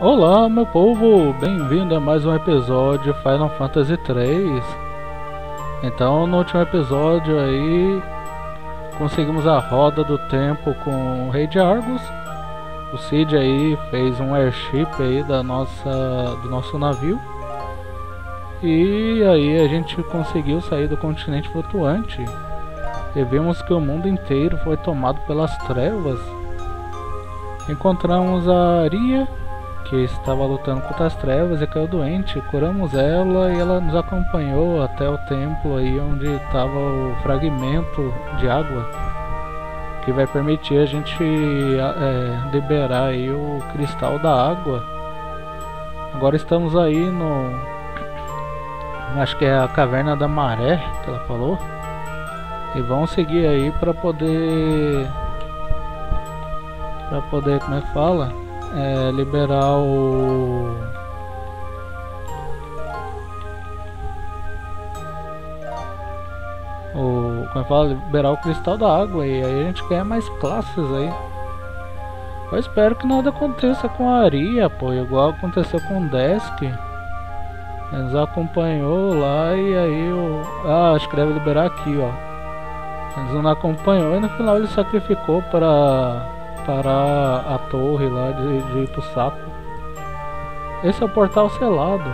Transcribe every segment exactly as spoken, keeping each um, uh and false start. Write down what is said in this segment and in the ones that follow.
Olá, meu povo! Bem-vindo a mais um episódio Final Fantasy três. Então, no último episódio aí, conseguimos a roda do tempo com o Rei de Argos. O Cid aí fez um airship aí da nossa, do nosso navio. E aí a gente conseguiu sair do continente flutuante. E vimos que o mundo inteiro foi tomado pelas trevas. Encontramos a Aria, que estava lutando contra as trevas e caiu doente. Curamos ela e ela nos acompanhou até o templo aí onde estava o fragmento de água, que vai permitir a gente é, liberar aí o cristal da água. Agora estamos aí no... acho que é a caverna da maré que ela falou. E vamos seguir aí para poder... para poder, como é que fala? É, liberar o... o... como eu falo, liberar o cristal da água, e aí a gente ganha mais classes aí. Eu espero que nada aconteça com a Aria, pô, igual aconteceu com o Desk. Ele nos acompanhou lá e aí o... ah, acho que deve liberar aqui, ó. Eles não acompanhou e no final ele sacrificou para... para a torre lá de, de Ipusapo. Esse é o portal selado.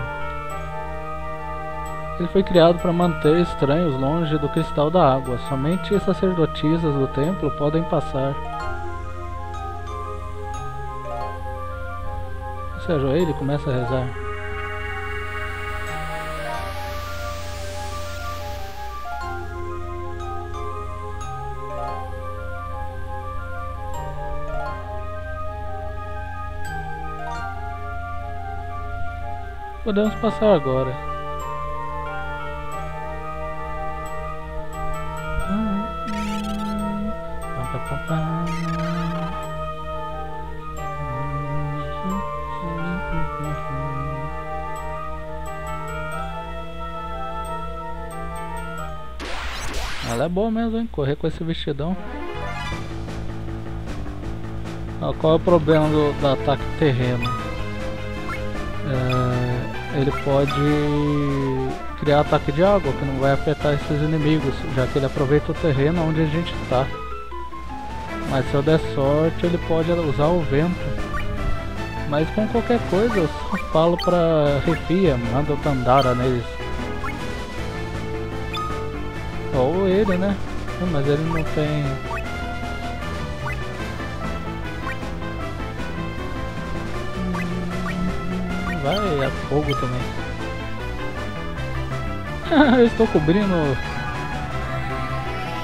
Ele foi criado para manter estranhos longe do cristal da água. Somente as sacerdotisas do templo podem passar. Se ajoelha e começa a rezar. Podemos passar agora. Ela é boa mesmo, hein? Correr com esse vestidão. Ah, qual é o problema do, do ataque terreno? É... ele pode criar ataque de água, que não vai afetar esses inimigos, já que ele aproveita o terreno onde a gente está. Mas se eu der sorte, ele pode usar o vento. Mas com qualquer coisa, eu só falo pra Refia, manda o Tandara neles. Ou ele, né? Mas ele não tem... vai a fogo também. Eu estou cobrindo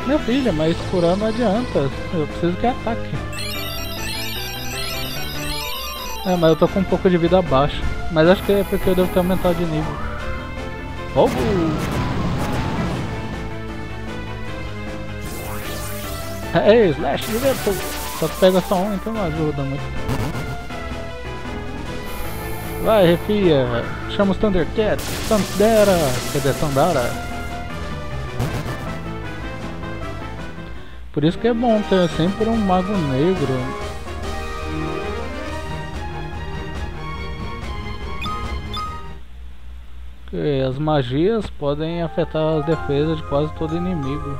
minha filha, mas curar não adianta. Eu preciso que ataque. É, mas eu tô com um pouco de vida abaixo. Mas acho que é porque eu devo ter aumentado de nível. Fogo! É, slash de vento. Só que pega só um, então não ajuda muito. Vai, Refia, chama os Thundercats, Sandara, quer dizer, Tandara. Por isso que é bom ter sempre um mago negro. Porque as magias podem afetar as defesas de quase todo inimigo.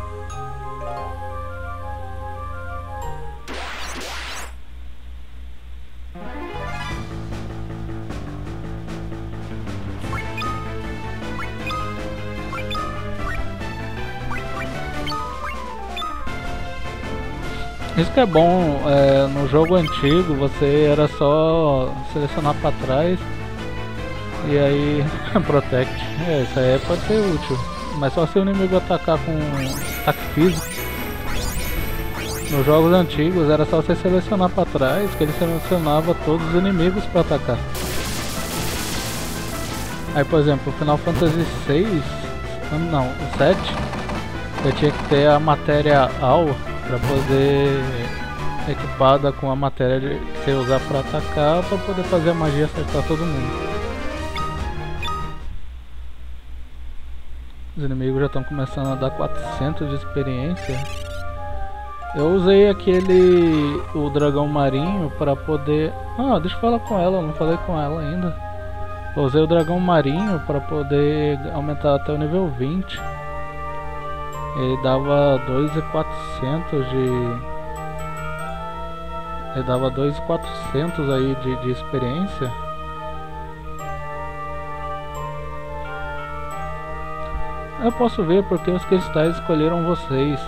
Isso que é bom, é, no jogo antigo você era só selecionar pra trás e aí protect. É, isso aí pode ser útil, mas só se o inimigo atacar com ataque físico. Nos jogos antigos era só você selecionar pra trás, que ele selecionava todos os inimigos pra atacar. Aí, por exemplo, o Final Fantasy seis, não, o sete, eu tinha que ter a matéria Al para poder equipada com a matéria de, que você usar para atacar, para poder fazer a magia acertar todo mundo. Os inimigos já estão começando a dar quatrocentos de experiência. Eu usei aquele... o dragão marinho pra poder... Ah, deixa eu falar com ela, eu não falei com ela ainda. Eu usei o dragão marinho pra poder aumentar até o nível vinte. Ele dava dois mil e quatrocentos de... Ele dava dois mil e quatrocentos aí de, de experiência. Eu posso ver porque os cristais escolheram vocês.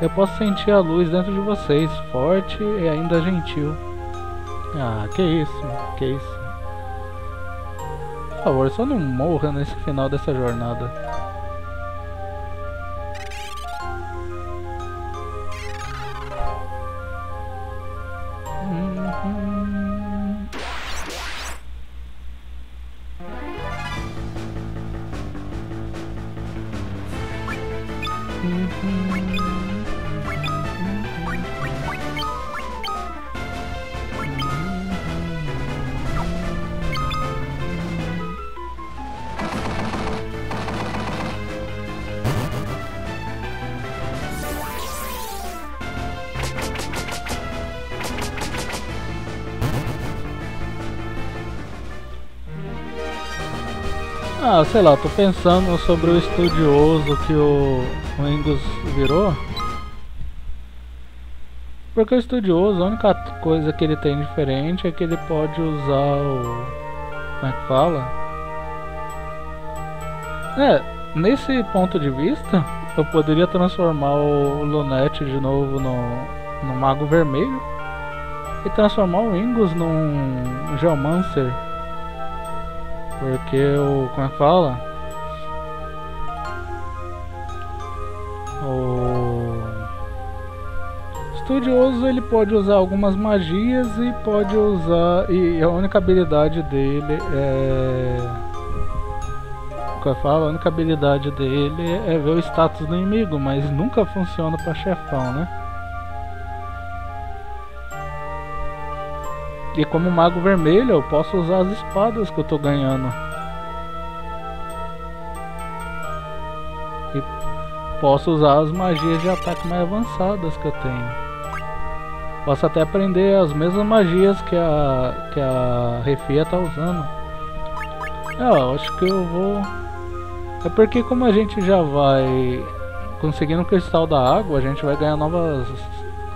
Eu posso sentir a luz dentro de vocês, forte e ainda gentil. Ah, que isso, que isso. Por favor, só não morra nesse final dessa jornada. Uhum. Uhum. Ah, sei lá, tô pensando sobre o estudioso que o, o Ingus virou. Porque o estudioso, a única coisa que ele tem diferente é que ele pode usar o... Como é que fala? É, nesse ponto de vista, eu poderia transformar o Lunete de novo no, no Mago Vermelho. E transformar o Ingus num Geomancer. Porque o... como é que fala? O... estudioso ele pode usar algumas magias e pode usar... e a única habilidade dele é... como é que fala? A única habilidade dele é ver o status do inimigo, mas nunca funciona pra chefão, né? E como mago vermelho eu posso usar as espadas que eu tô ganhando. E posso usar as magias de ataque mais avançadas que eu tenho. Posso até aprender as mesmas magias que a, que a Refia tá usando. Eu acho que eu vou... É porque como a gente já vai conseguindo o cristal da água, a gente vai ganhar novas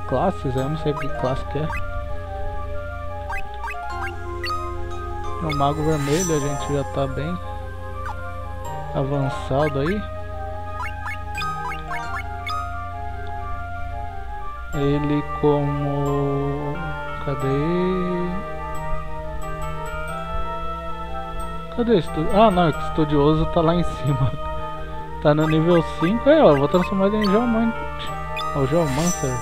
classes. Eu não sei que classe que é. O mago vermelho a gente já tá bem avançado aí. Ele como... cadê? Cadê o estudioso? Ah não, o estudioso tá lá em cima. Tá no nível cinco. É, ó, eu vou transformar ele em Geomante. Ou Geomancer.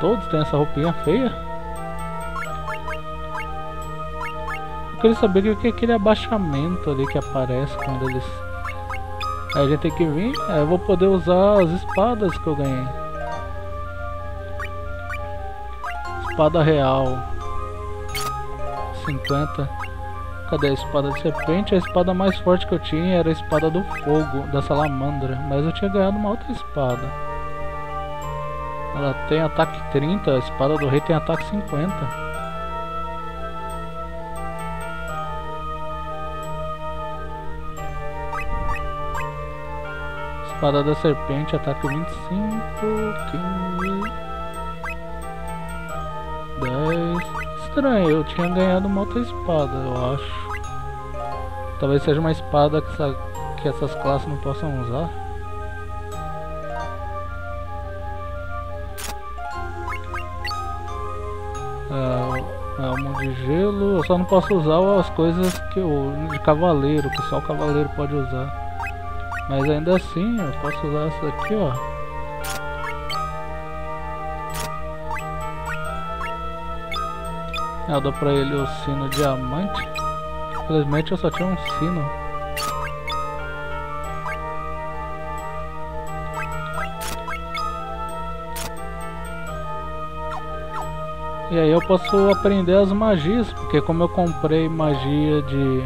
Todos têm essa roupinha feia. Eu queria saber o que é aquele abaixamento ali que aparece quando eles... Aí a gente tem que vir, aí eu vou poder usar as espadas que eu ganhei. Espada real cinquenta. Cadê a espada de serpente? A espada mais forte que eu tinha era a espada do fogo, da salamandra. Mas eu tinha ganhado uma outra espada. Ela tem ataque trinta, a espada do rei tem ataque cinquenta. Espada da serpente, ataque vinte e cinco, quinze, dez. Estranho, eu tinha ganhado uma outra espada, eu acho. Talvez seja uma espada que, essa, que essas classes não possam usar. É, alma de gelo, eu só não posso usar as coisas que eu, de cavaleiro, que só o cavaleiro pode usar. Mas ainda assim, eu posso usar essa aqui, ó. Eu dou pra ele o sino diamante. Infelizmente eu só tinha um sino. E aí eu posso aprender as magias, porque como eu comprei magia de...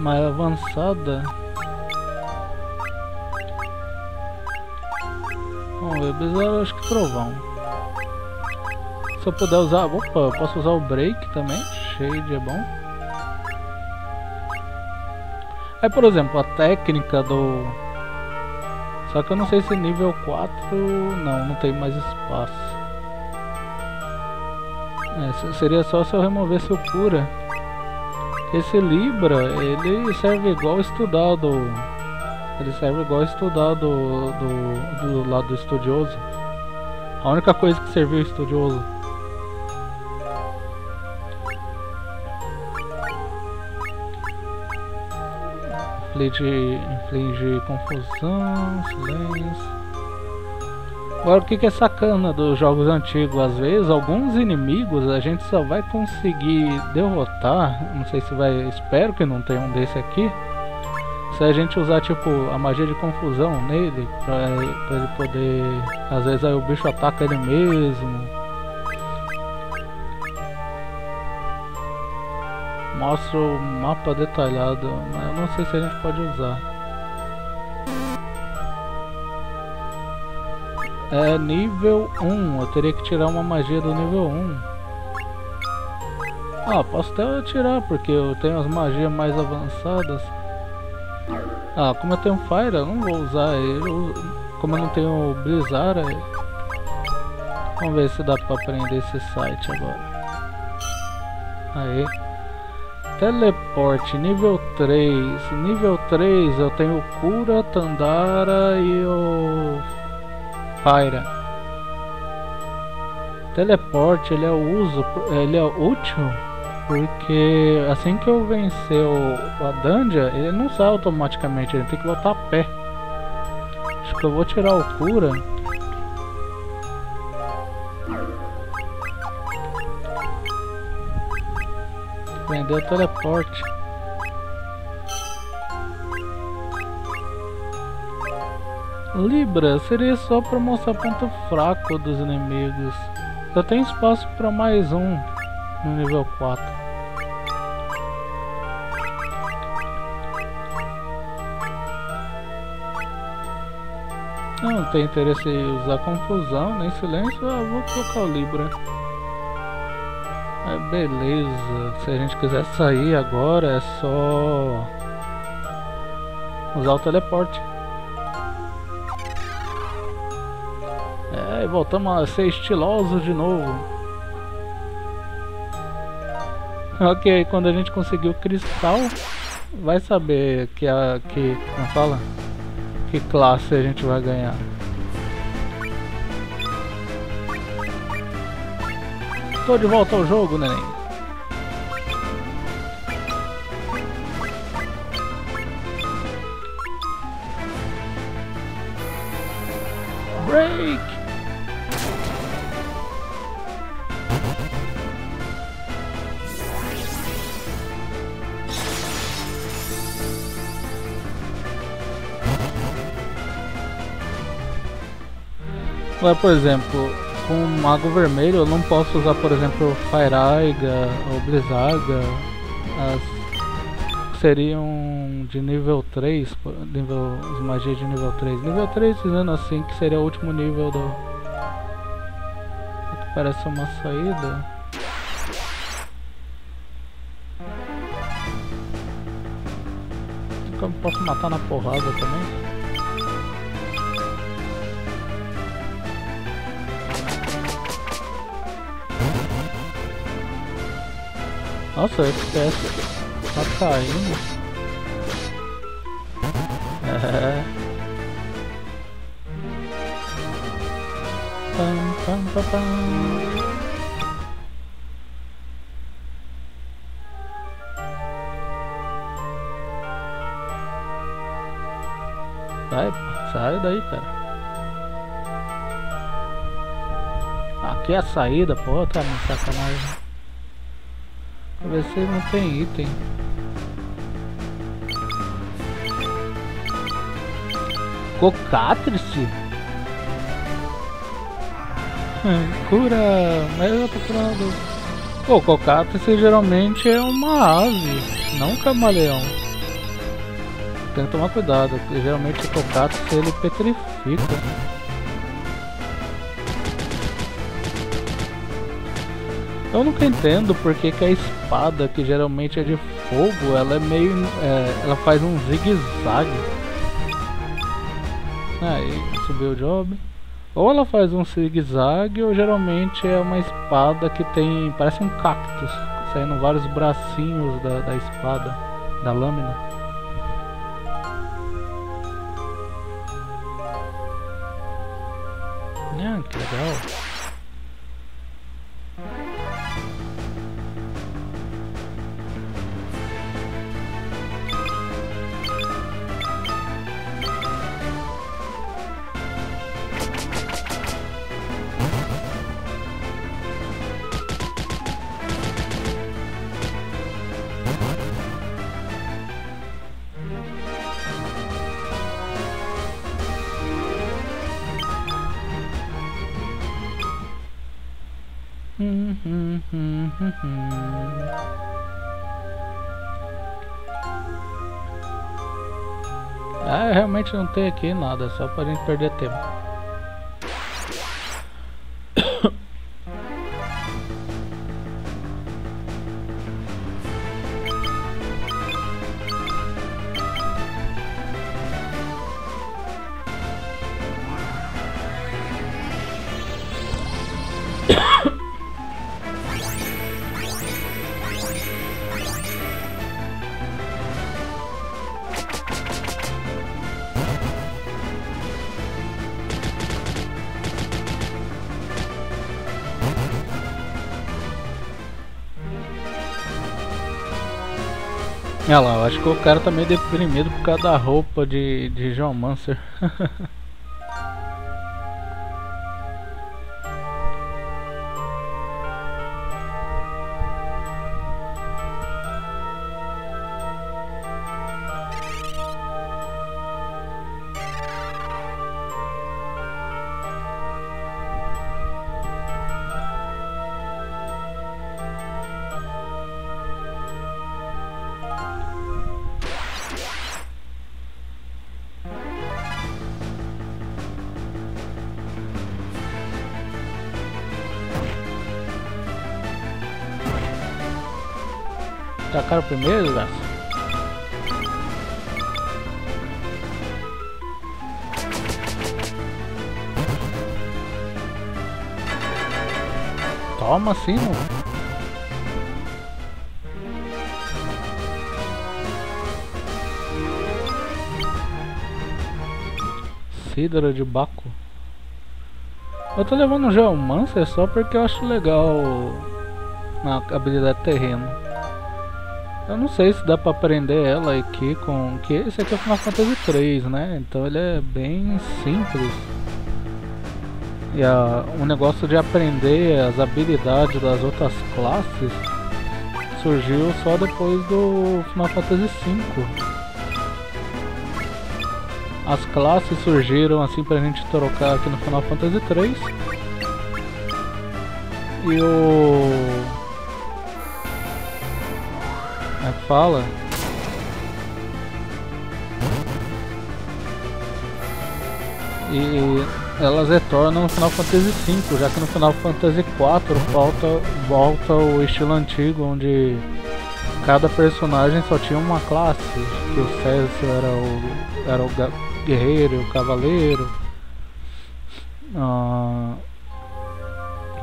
mais avançada, Vamos ver, eu acho que trovão. Se eu puder usar... Opa, eu posso usar o break também. Shade é bom. Aí, por exemplo, a técnica do... Só que eu não sei se nível quatro... Não, não tem mais espaço. É, seria só se eu removesse o cura. Esse Libra, ele serve igual estudado. Ele serve igual estudado do, do, do lado do estudioso. A única coisa que serviu o estudioso. Inflige, inflige confusão, silêncio. Agora, o que, que é sacana dos jogos antigos? Às vezes, alguns inimigos a gente só vai conseguir derrotar. Não sei se vai... Espero que não tenha um desse aqui. Se a gente usar, tipo, a magia de confusão nele, pra, pra ele poder... Às vezes aí o bicho ataca ele mesmo. Mostra o mapa detalhado, mas eu não sei se a gente pode usar. É nível um, eu teria que tirar uma magia do nível um. Ah, posso até tirar, porque eu tenho as magias mais avançadas. Ah, como eu tenho Fire, eu não vou usar ele. Como eu não tenho Blizzara. Vamos ver se dá pra aprender esse site agora. Aí. Teleporte, nível três. Nível três eu tenho Cura, Tandara e o... Fire. Teleporte, ele é uso, ele é útil porque assim que eu vencer o, a Dunja, ele não sai automaticamente, ele tem que botar a pé. Acho que eu vou tirar o cura. Prender o teleporte. Libra seria só para mostrar ponto fraco dos inimigos. Só tem espaço para mais um no nível quatro. Não tem interesse em usar confusão nem silêncio. Eu vou colocar o Libra. É, beleza. Se a gente quiser sair agora é só usar o teleporte. E voltamos a ser estilosos de novo. Ok, quando a gente conseguir o cristal, vai saber que a que não fala que classe a gente vai ganhar. Tô de volta ao jogo, neném. Break. Agora, por exemplo, com o Mago Vermelho eu não posso usar, por exemplo, Fairaiga ou Blizzarga, as... seriam de nível três, nível... as magias de nível três. Nível três, dizendo assim, que seria o último nível do... Parece uma saída. Eu posso matar na porrada também. Nossa, o F P S tá caindo. É. Pam, pam, pam, pam. Vai, sai daí, cara. Aqui é a saída, pô, tá me sacanagem. Vai ser, não tem item. Cocatrice? Cura! Mas eu tô curando. Pô, Cocatrice geralmente é uma ave, não um camaleão. Tem que tomar cuidado, porque geralmente o Cocatrice ele petrifica. Eu nunca entendo porque que a espada, que geralmente é de fogo, ela é meio... É, ela faz um zigue-zague. Aí, subiu o job. Ou ela faz um zigue-zague, ou geralmente é uma espada que tem... Parece um cactus, saindo vários bracinhos da, da espada, da lâmina. Ah, que legal. Ah, realmente não tem aqui nada, só pra gente perder tempo. Olha lá, eu acho que o cara tá meio deprimido por causa da roupa de, de Geomancer. Tacar o primeiro, gato. Toma assim, mano. Cidra de Baco. Eu tô levando um Geomancer só porque eu acho legal na habilidade terreno. Eu não sei se dá pra aprender ela aqui com... que esse aqui é o Final Fantasy três, né? Então ele é bem simples. E a... o negócio de aprender as habilidades das outras classes surgiu só depois do Final Fantasy cinco. As classes surgiram assim pra gente trocar aqui no Final Fantasy três. E o... fala e elas retornam no Final Fantasy cinco, já que no Final Fantasy quatro falta, volta o estilo antigo onde cada personagem só tinha uma classe, que o César era o, era o guerreiro, o cavaleiro, a,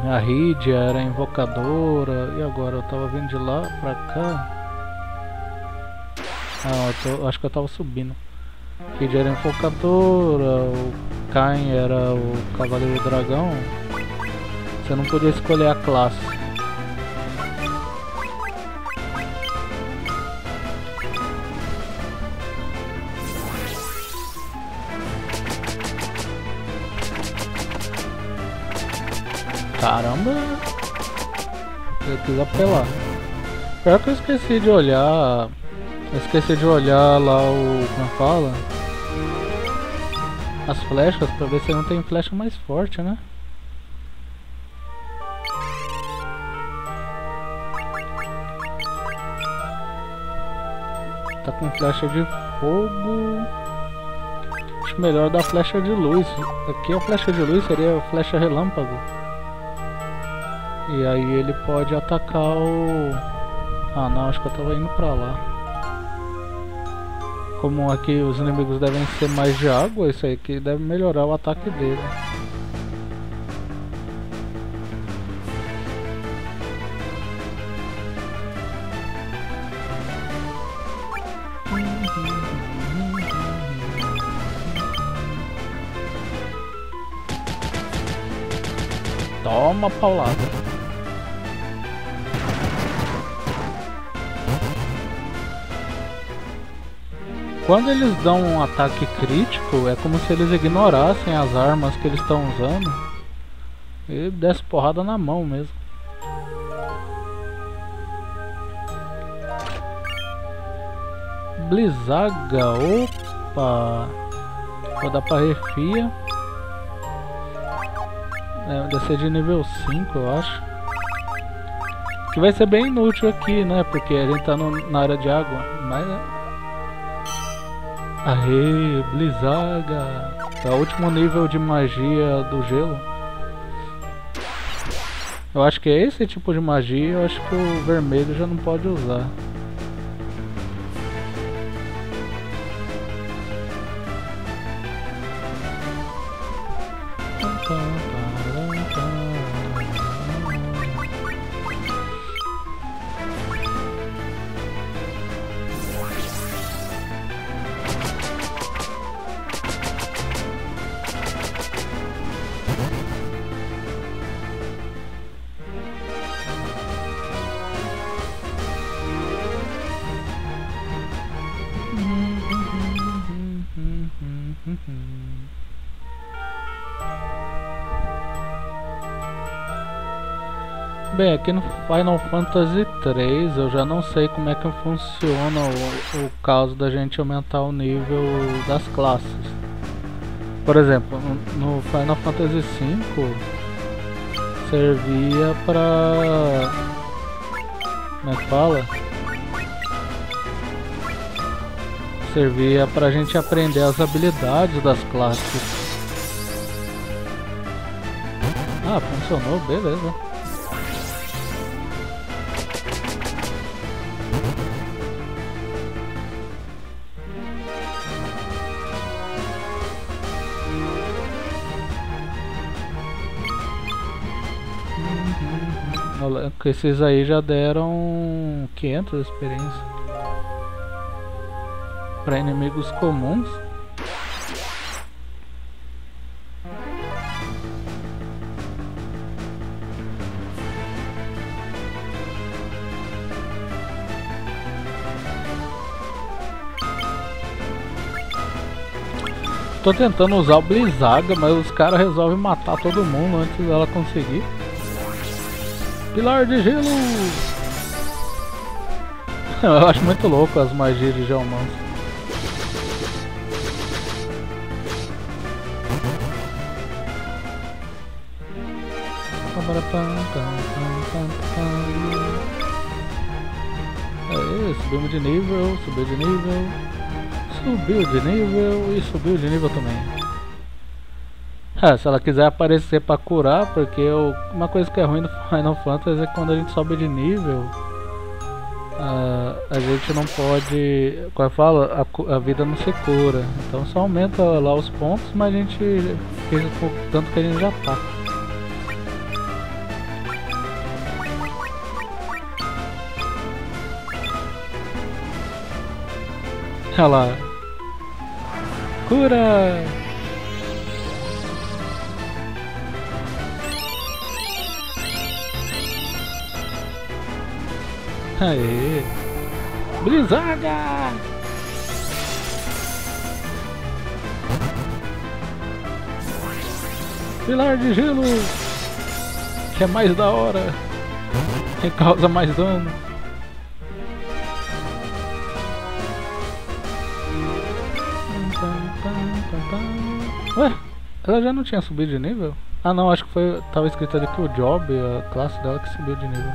a Rydia era a invocadora, e agora eu tava vindo de lá pra cá. Ah, eu tô, acho que eu tava subindo. Kid era enfocadora, o Kain era o Cavaleiro Dragão. Você não podia escolher a classe. Caramba! Eu quis apelar. Pior que eu esqueci de olhar. Eu esqueci de olhar lá o... como fala? As flechas, pra ver se não tem flecha mais forte, né? Tá com flecha de fogo... Acho melhor dar flecha de luz. Aqui a flecha de luz seria a flecha relâmpago. E aí ele pode atacar o... Ah não, acho que eu tava indo pra lá. Como aqui os inimigos devem ser mais de água, isso aí que deve melhorar o ataque dele. Toma paulada. Quando eles dão um ataque crítico, é como se eles ignorassem as armas que eles estão usando e desse porrada na mão mesmo. Blizzaga, opa! Vou dar pra Refia. É, deve ser de nível cinco, eu acho. Que vai ser bem inútil aqui, né? Porque a gente tá no, na área de água, mas... Aê, Blizzaga! É o último nível de magia do gelo. Eu acho que é esse tipo de magia, eu acho que o vermelho já não pode usar. Bem, aqui no Final Fantasy três eu já não sei como é que funciona o, o caso da gente aumentar o nível das classes. Por exemplo, no, no Final Fantasy cinco servia pra... Como é que fala? Servia pra gente aprender as habilidades das classes. Ah, funcionou, beleza. Esses aí já deram quinhentos de experiência para inimigos comuns. Tô tentando usar o Blizzaga, mas os caras resolvem matar todo mundo antes dela conseguir. Pilar de gelo! Eu acho muito louco as magias de Geomancer. Aê, subimos de nível, subiu de nível, subiu de nível e subiu de nível também. Ah, se ela quiser aparecer pra curar, porque eu, uma coisa que é ruim no Final Fantasy é que quando a gente sobe de nível, uh, a gente não pode, como eu falo, a, a vida não se cura, então só aumenta lá os pontos, mas a gente fez o tanto que a gente já tá. Olha lá, cura! Aê! Blizzaga! Pilar de gelo! Que é mais da hora! Que causa mais dano! Ué? Ela já não tinha subido de nível? Ah não, acho que foi... Tava escrito ali que o Job, a classe dela, que subiu de nível.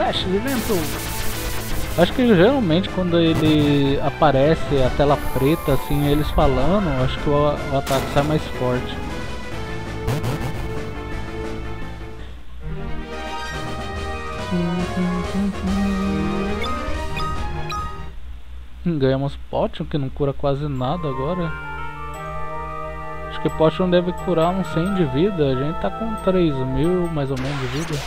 flash de vento. Acho que geralmente quando ele aparece a tela preta, assim, eles falando, acho que o, o ataque sai mais forte. Ganhamos Potion, que não cura quase nada agora. Acho que Potion deve curar uns cem de vida, a gente tá com três mil mais ou menos de vida.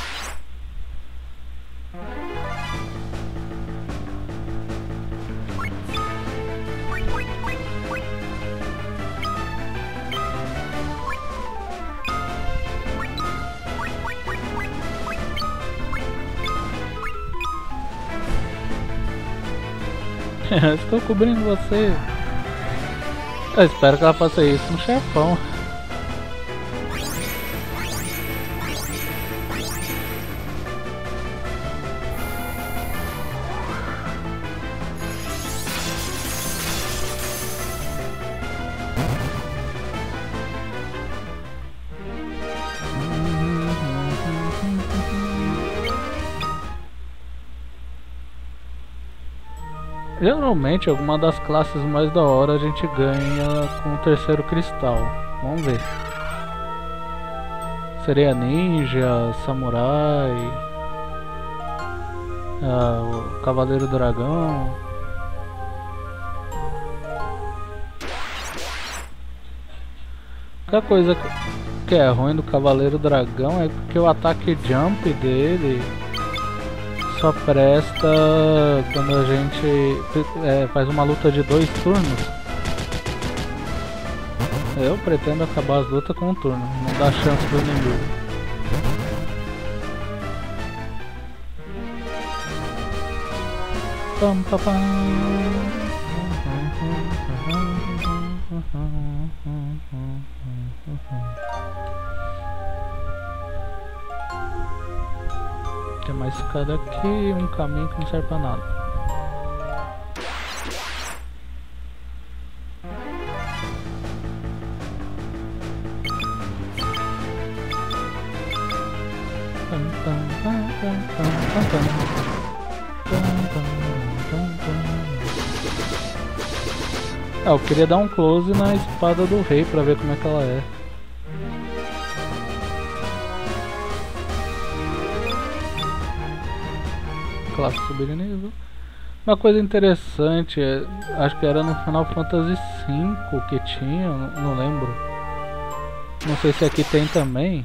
Estou cobrindo você. Eu espero que ela faça isso no chefão. Geralmente alguma das classes mais da hora a gente ganha com o terceiro cristal. Vamos ver. Seria ninja, samurai, ah, o cavaleiro dragão. A única coisa que é ruim do cavaleiro dragão é porque o ataque jump dele só presta quando a gente é, faz uma luta de dois turnos. Eu pretendo acabar as lutas com um turno, não dá chance pro inimigo. Pam, pam, pam. Tem mais escada aqui e um caminho que não serve pra nada. Ah, eu queria dar um close na espada do rei pra ver como é que ela é. Classe subir de nível. Uma coisa interessante, acho que era no Final Fantasy cinco que tinha, não lembro. Não sei se aqui tem também.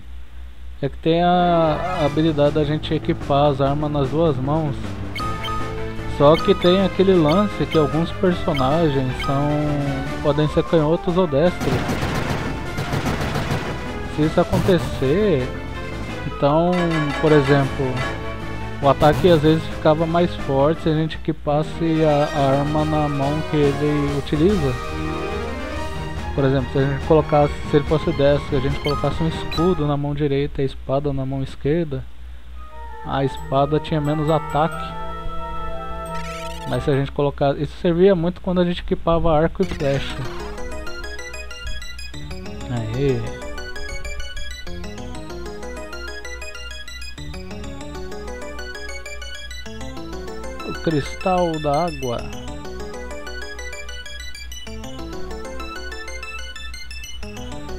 É que tem a habilidade da gente equipar as armas nas duas mãos. Só que tem aquele lance que alguns personagens são podem ser canhotos ou destros. Se isso acontecer, então, por exemplo, o ataque às vezes ficava mais forte se a gente equipasse a, a arma na mão que ele utiliza. Por exemplo, se a gente colocasse, se ele fosse destro, a gente colocasse um escudo na mão direita e a espada na mão esquerda, a espada tinha menos ataque. Mas se a gente colocasse, isso servia muito quando a gente equipava arco e flecha. Aí. Cristal da água.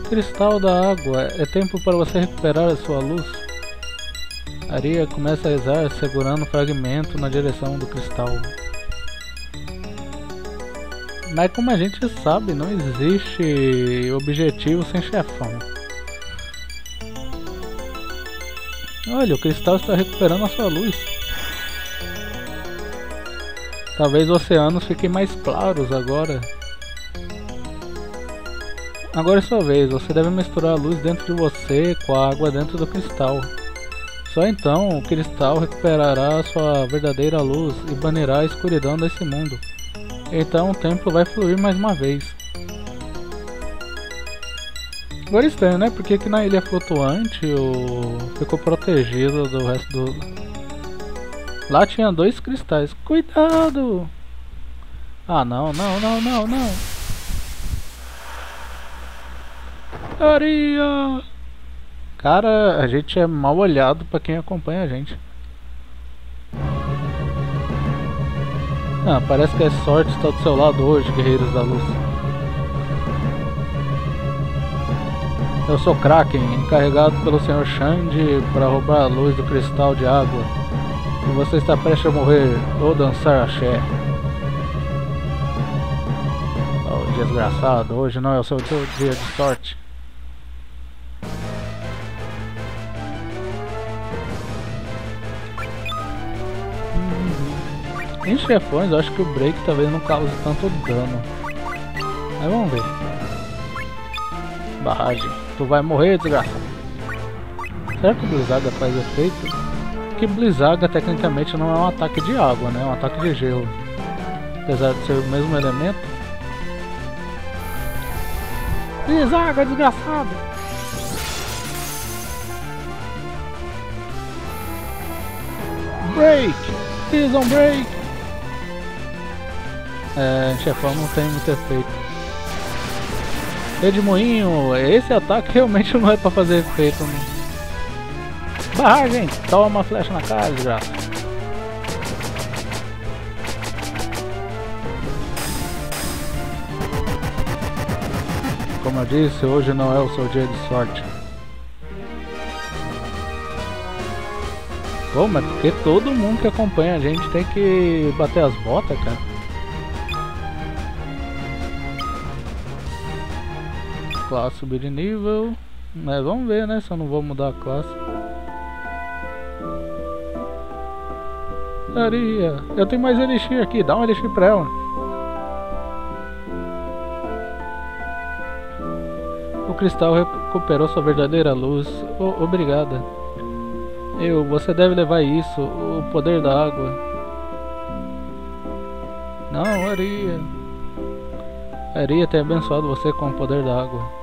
Cristal da água. É tempo para você recuperar a sua luz. Aria começa a rezar segurando o fragmento na direção do cristal. Mas como a gente sabe, não existe objetivo sem chefão. Olha, o cristal está recuperando a sua luz. Talvez os oceanos fiquem mais claros agora. Agora é sua vez, você deve misturar a luz dentro de você com a água dentro do cristal. Só então o cristal recuperará sua verdadeira luz e banirá a escuridão desse mundo. Então o templo vai fluir mais uma vez. Agora é estranho, né? Porque aqui na ilha flutuante o... ficou protegido do resto do... Lá tinha dois cristais. Cuidado! Ah, não, não, não, não, não. Aria! Cara, a gente é mal olhado pra quem acompanha a gente. Ah, parece que a sorte está do seu lado hoje, guerreiros da luz. Eu sou Kraken, encarregado pelo senhor Shandy para roubar a luz do cristal de água. E você está prestes a morrer ou dançar axé. Oh, desgraçado, hoje não é o seu dia de sorte. Em chefões, eu acho que o break talvez não cause tanto dano. Mas vamos ver. Barragem. Tu vai morrer, desgraçado. Será que o Blizzaga faz efeito? Porque Blizzaga tecnicamente não é um ataque de água, né? É um ataque de gelo. Apesar de ser o mesmo elemento. Blizzaga, desgraçado! Break! Season break! É, chefão não tem muito efeito. Rede moinho, esse ataque realmente não é pra fazer efeito. Né? Barragem! Toma uma flecha na cara, desgraça. Como eu disse, hoje não é o seu dia de sorte. Pô, mas porque todo mundo que acompanha a gente tem que bater as botas, cara. Classe subir de nível. Mas vamos ver, né? Se eu não vou mudar a classe. Aria, eu tenho mais elixir aqui. Dá um elixir pra ela. O cristal recuperou sua verdadeira luz. O Obrigada. Eu, você deve levar isso, o poder da água. Não, Aria. Aria tem abençoado você com o poder da água.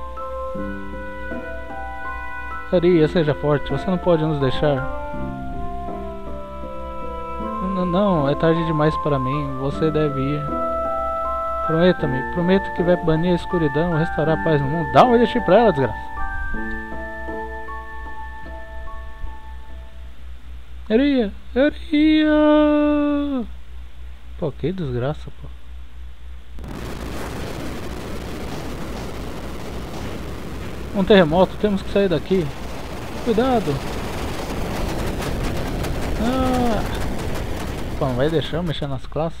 Aria, seja forte, você não pode nos deixar. Não, não, é tarde demais para mim, você deve ir. Prometa-me, prometo que vai banir a escuridão e restaurar a paz no mundo. Dá um elixir pra ela, desgraça. Aria! Aria! Pô, que desgraça, pô. Um terremoto, temos que sair daqui. Cuidado! Ah. Pô, não vai deixar eu mexer nas classes?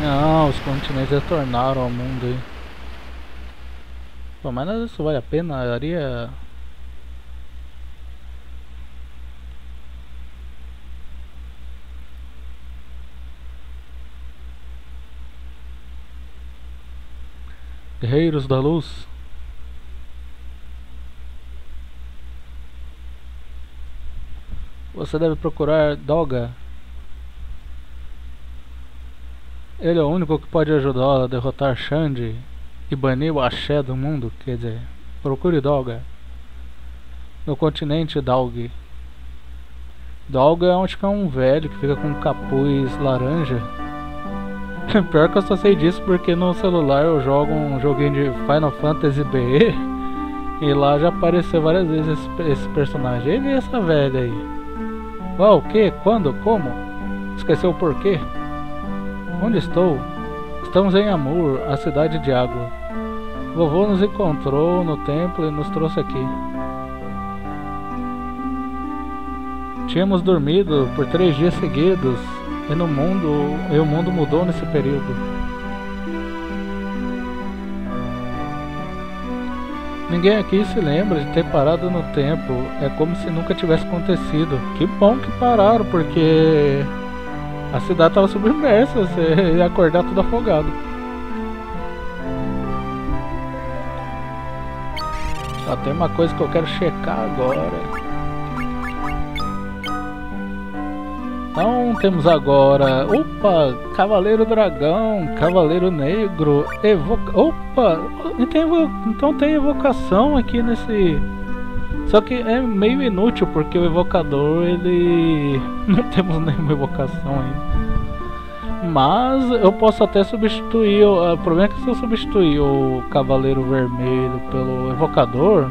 Não, os continentes retornaram ao mundo aí. Pô, mas nada disso vale a pena, a Aria... Guerreiros da Luz. Você deve procurar Doga. Ele é o único que pode ajudá-la a derrotar Xande e banir o axé do mundo, quer dizer, procure Doga. No continente Daug. Daug é um, tipo, um velho que fica com um capuz laranja. Pior que eu só sei disso porque no celular eu jogo um joguinho de Final Fantasy B E e lá já apareceu várias vezes esse, esse personagem. Ele e essa velha aí. Uau, o que? Quando? Como? Esqueceu o porquê? Onde estou? Estamos em Amur, a cidade de água. Vovô nos encontrou no templo e nos trouxe aqui. Tínhamos dormido por três dias seguidos e no mundo e o mundo mudou nesse período. Ninguém aqui se lembra de ter parado no tempo. É como se nunca tivesse acontecido. Que bom que pararam, porque... a cidade tava submersa, você ia acordar tudo afogado. Só tem uma coisa que eu quero checar agora. Então temos agora... opa! Cavaleiro Dragão, Cavaleiro Negro, evoca... opa! Então tem evocação aqui nesse... só que é meio inútil porque o evocador ele... não temos nenhuma evocação ainda. mas eu posso até substituir. O problema é que se eu substituir o Cavaleiro Vermelho pelo Evocador,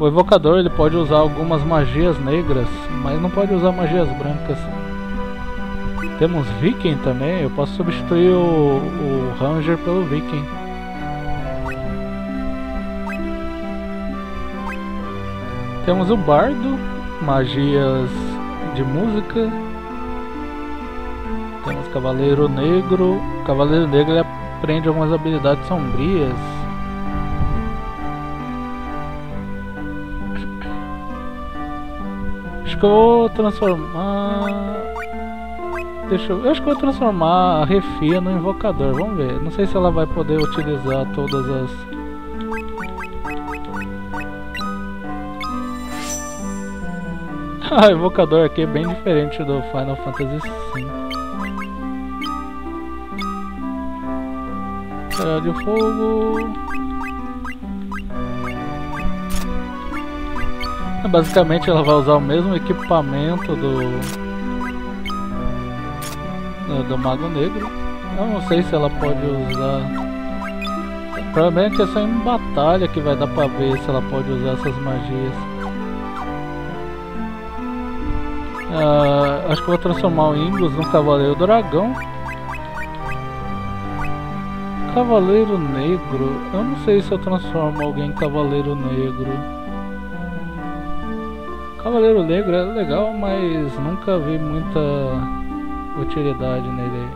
o Evocador ele pode usar algumas magias negras, mas não pode usar magias brancas. Temos Viking também, eu posso substituir o, o Ranger pelo Viking. Temos o Bardo, magias de música. Temos Cavaleiro Negro. O Cavaleiro Negro ele aprende algumas habilidades sombrias. Acho que eu vou transformar... Deixa eu... eu acho que eu vou transformar a Refia no Invocador, vamos ver. Não sei se ela vai poder utilizar todas as... Ah, o Evocador aqui é bem diferente do Final Fantasy cinco. Caralho de fogo. Basicamente ela vai usar o mesmo equipamento do... do Mago Negro. Eu não sei se ela pode usar... Provavelmente é só em batalha que vai dar pra ver se ela pode usar essas magias. Uh, acho que vou transformar o Ingus no Cavaleiro Dragão. Cavaleiro Negro... Eu não sei se eu transformo alguém em Cavaleiro Negro. Cavaleiro Negro é legal, mas nunca vi muita utilidade nele.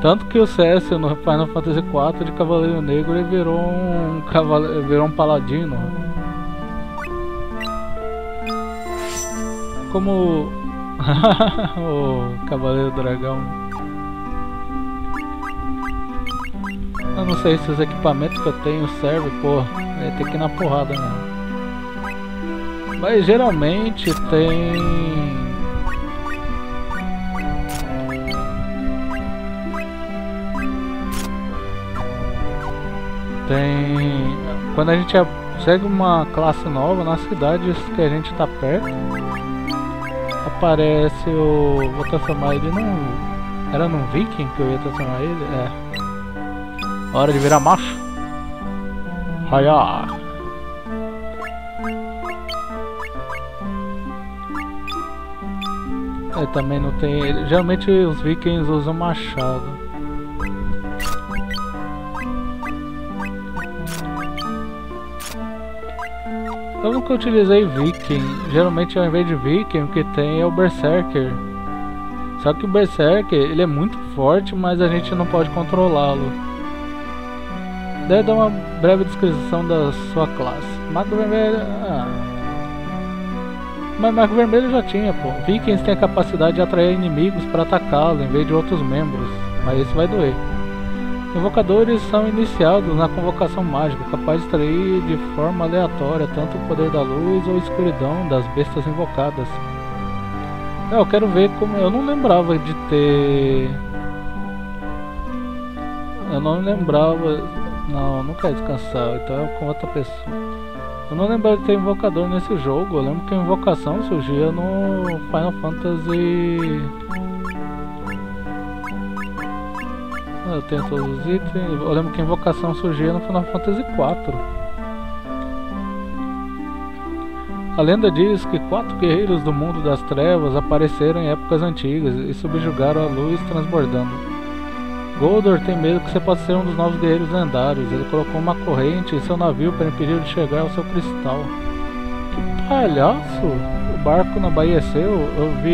Tanto que o C S no Final Fantasy quatro de Cavaleiro Negro ele virou um, cavale... virou um paladino. Como o Cavaleiro Dragão. Eu não sei se os equipamentos que eu tenho servem, pô, é ter que ir na porrada mesmo. Mas geralmente tem... Tem... Quando a gente segue uma classe nova, nas cidades que a gente tá perto, aparece o... Vou transformar ele num... Era num Viking que eu ia transformar ele? É. Hora de virar macho. Haya. É, também não tem... Geralmente os vikings usam machado. Eu nunca utilizei viking. Geralmente ao invés de viking o que tem é o berserker. Só que o berserker ele é muito forte, mas a gente não pode controlá-lo. Deve dar uma breve descrição da sua classe. Mago Vermelho... Ah. Mas Mago Vermelho já tinha, pô. Vikings tem a capacidade de atrair inimigos para atacá-lo em vez de outros membros. Mas isso vai doer. Invocadores são iniciados na convocação mágica, capaz de extrair de forma aleatória tanto o poder da luz ou escuridão das bestas invocadas. É, eu quero ver como... Eu não lembrava de ter... Eu não lembrava... Não, não quero descansar, então é com outra pessoa. Eu não lembro de ter invocador nesse jogo, eu lembro que a invocação surgia no Final Fantasy... Eu tenho todos os itens, eu lembro que a invocação surgia no Final Fantasy quatro. A lenda diz que quatro guerreiros do mundo das trevas apareceram em épocas antigas e subjugaram a luz transbordando. Goldor tem medo que você possa ser um dos novos guerreiros lendários. Ele colocou uma corrente em seu navio para impedir de chegar ao seu cristal. Que palhaço! O barco não abaeceu, eu vi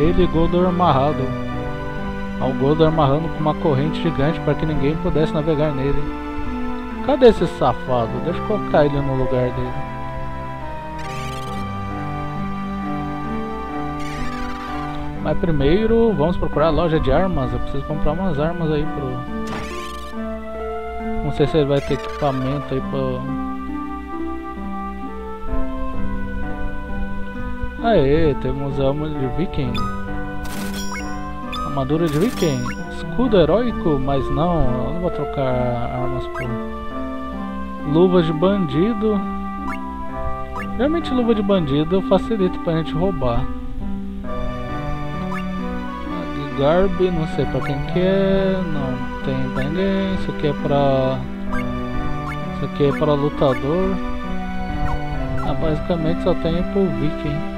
ele e Goldor amarrado. Ao Goldor amarrando com uma corrente gigante para que ninguém pudesse navegar nele. Cadê esse safado? Deixa eu colocar ele no lugar dele. Mas primeiro vamos procurar a loja de armas. Eu preciso comprar umas armas aí pro... Não sei se ele vai ter equipamento aí pra... Aê, temos a arma de viking. Armadura de viking. Escudo heróico, mas não, eu não vou trocar armas por... Luvas de bandido. Realmente luva de bandido facilita pra gente roubar. Garby, não sei pra quem que é, não tem pra ninguém. Isso aqui é pra... Isso aqui é pra lutador. Ah, basicamente só tem pro Viking.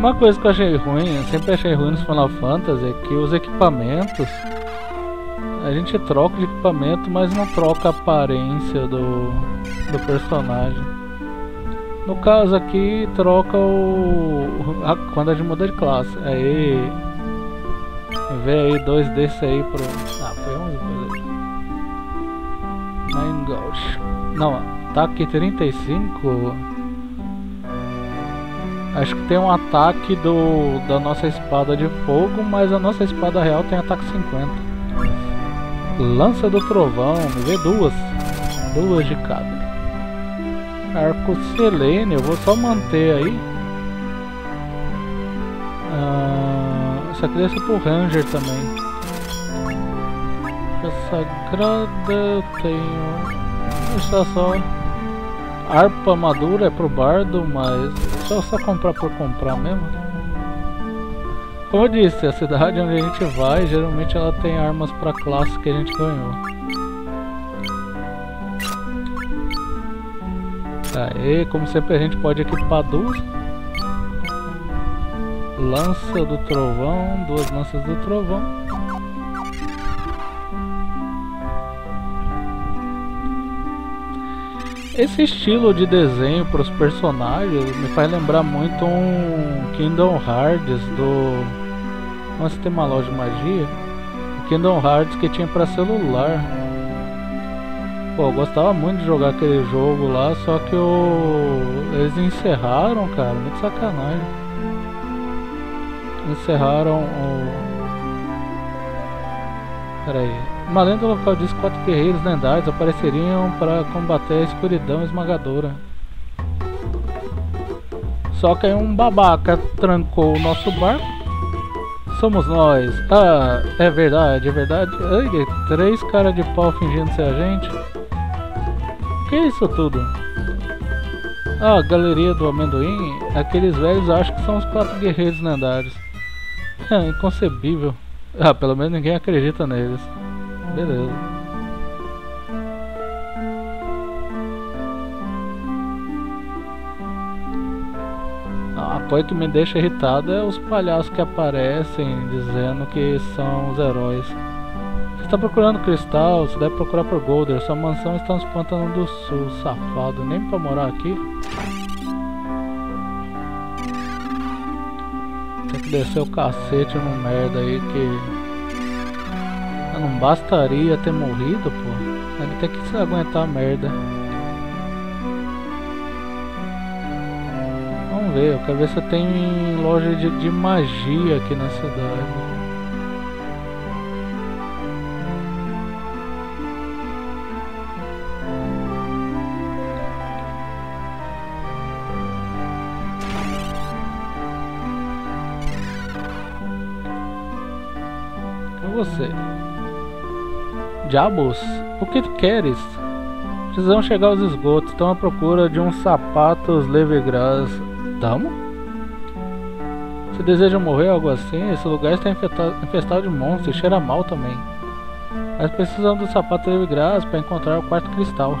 Uma coisa que eu achei ruim, eu sempre achei ruim nos Final Fantasy, é que os equipamentos, a gente troca de equipamento, mas não troca a aparência do, do personagem. No caso aqui, troca o... A, quando a gente muda de classe, aí... Vê aí dois desses aí pro... Ah, foi onze coisas aí. Ingus. Não, tá aqui trinta e cinco... Acho que tem um ataque do, da nossa espada de fogo, mas a nossa espada real tem ataque cinquenta. Lança do trovão, me vê duas. Duas de cada. Arco selene, eu vou só manter aí. Ah, isso aqui desce pro Ranger também. Essa sagrada eu tenho... Está só... Harpa madura é pro bardo, mas... Só, só comprar por comprar mesmo. Como eu disse, a cidade onde a gente vai, geralmente ela tem armas para classe que a gente ganhou. Aê, como sempre a gente pode equipar duas. Lança do trovão, duas lanças do trovão. Esse estilo de desenho para os personagens me faz lembrar muito um Kingdom Hearts do... Nossa, tem uma loja de magia? O Kingdom Hearts que tinha para celular. Pô, eu gostava muito de jogar aquele jogo lá, só que o... eles encerraram, cara, muito sacanagem. Encerraram o... Pera aí. Uma lenda local diz que quatro guerreiros lendários apareceriam para combater a escuridão esmagadora. Só que aí um babaca trancou o nosso barco. Somos nós. Ah, é verdade, é verdade. Ai, três caras de pau fingindo ser a gente. O que é isso tudo? Ah, galeria do amendoim. Aqueles velhos acham que são os quatro guerreiros lendários. É inconcebível. Ah, pelo menos ninguém acredita neles. Beleza. A coisa que me deixa irritado é os palhaços que aparecem dizendo que são os heróis. Você está procurando cristal, você deve procurar por Goldor. Sua mansão está nos pantanos do sul, safado. Nem para morar aqui. Tem que descer o cacete no merda aí que... Não bastaria ter morrido, pô. Ele tem que se aguentar a merda. Vamos ver, eu quero ver se tem loja de, de magia aqui na cidade. É você. Diabos, o que tu queres? Precisamos chegar aos esgotos, estão à procura de uns sapatos Levergras. Tamo? Se deseja morrer, algo assim, esse lugar está infestado de monstros e cheira mal também. Mas precisamos dos sapatos Levergras para encontrar o quarto cristal.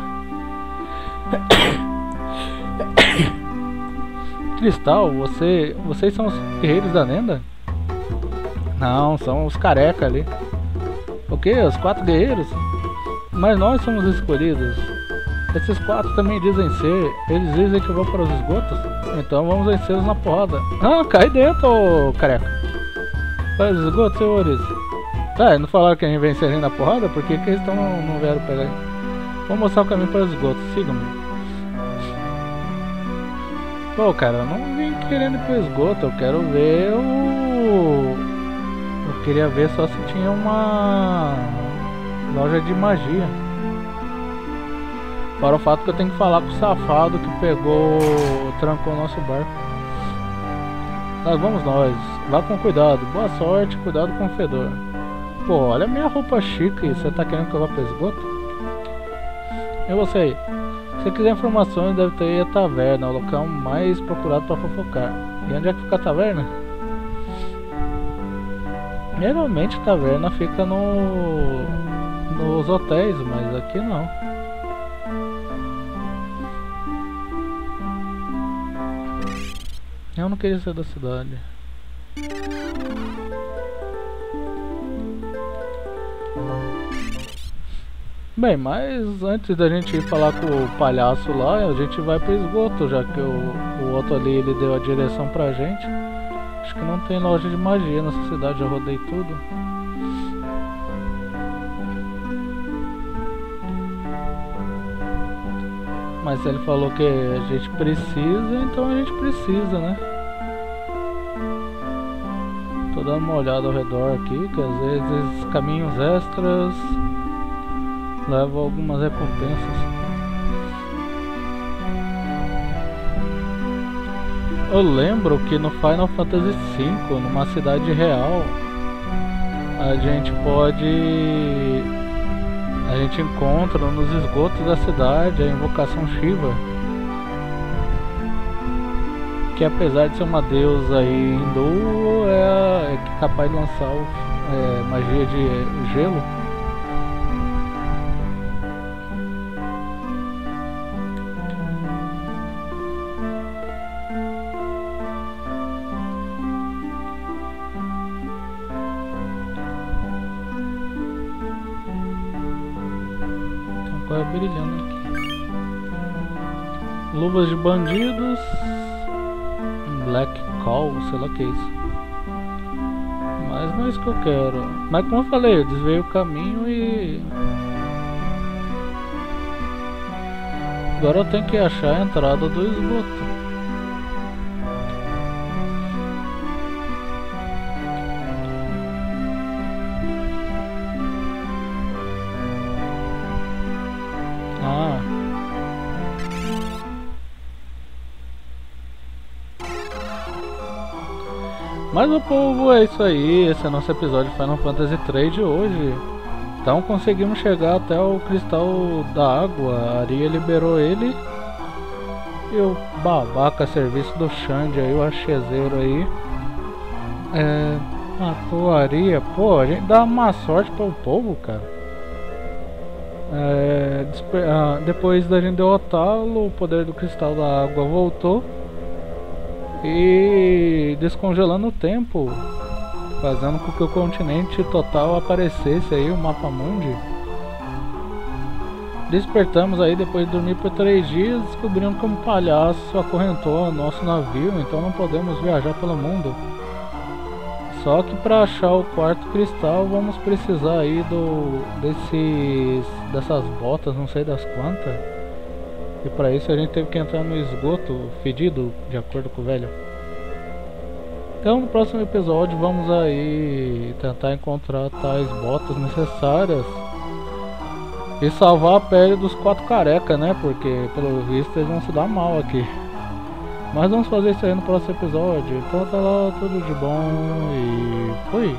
Cristal, você, vocês são os guerreiros da lenda? Não, são os careca ali. O que? Os quatro guerreiros? Mas nós somos escolhidos. Esses quatro também dizem ser. Eles dizem que vão para os esgotos. Então vamos vencê-los na porrada. Ah, cai dentro, ô careca. Para os esgotos, senhores. Tá, ah, não falaram que a gente venceria na porrada? Por que que eles tão, não vieram pegar? Vou mostrar o caminho para os esgotos. Sigam-me. Pô, cara, eu não vim querendo ir para o esgoto. Eu quero ver o... Eu queria ver só se tinha uma loja de magia. Para o fato que eu tenho que falar com o safado que pegou, trancou o nosso barco. Lá vamos nós. Vá com cuidado. Boa sorte, cuidado com o fedor. Pô, olha a minha roupa chique. Você tá querendo que eu vá pro esgoto? E você aí? Se quiser informações, deve ter a taverna, o local mais procurado para fofocar. E onde é que fica a taverna? Geralmente a taverna fica no... nos hotéis, mas aqui não. Eu não queria sair da cidade. Bem, mas antes da gente ir falar com o palhaço lá, a gente vai pro esgoto, já que o, o outro ali ele deu a direção pra gente. Acho que não tem loja de magia nessa cidade, já rodei tudo. Mas ele falou que a gente precisa, então a gente precisa, né? Tô dando uma olhada ao redor aqui, que às vezes caminhos extras leva algumas recompensas. Eu lembro que no Final Fantasy cinco, numa cidade real, a gente pode... a gente encontra nos esgotos da cidade a invocação Shiva, que apesar de ser uma deusa hindu, é, é capaz de lançar é, magia de gelo. Brilhando aqui. Luvas de bandidos. Black Call, sei lá o que é isso. Mas não é isso que eu quero. Mas como eu falei, eu desviei o caminho e... agora eu tenho que achar a entrada do esgoto. Mas o povo, é isso aí, esse é o nosso episódio de Final Fantasy três de hoje. Então conseguimos chegar até o cristal da água, a Aria liberou ele. E o babaca serviço do Xande aí, o achezeiro aí, é, matou a Aria. Pô, a gente dá má sorte para o povo, cara. É, ah, depois da gente derrotá-lo, o poder do cristal da água voltou. E descongelando o tempo, fazendo com que o continente total aparecesse aí, o mapa mundi. Despertamos aí depois de dormir por três dias, descobrindo que um palhaço acorrentou o nosso navio, então não podemos viajar pelo mundo. Só que para achar o quarto cristal vamos precisar aí do desses dessas botas, não sei das quantas. E pra isso a gente teve que entrar no esgoto fedido, de acordo com o velho. Então no próximo episódio vamos aí tentar encontrar tais botas necessárias e salvar a pele dos quatro carecas, né? Porque pelo visto eles vão se dar mal aqui. Mas vamos fazer isso aí no próximo episódio. Então tá lá, tudo de bom e fui!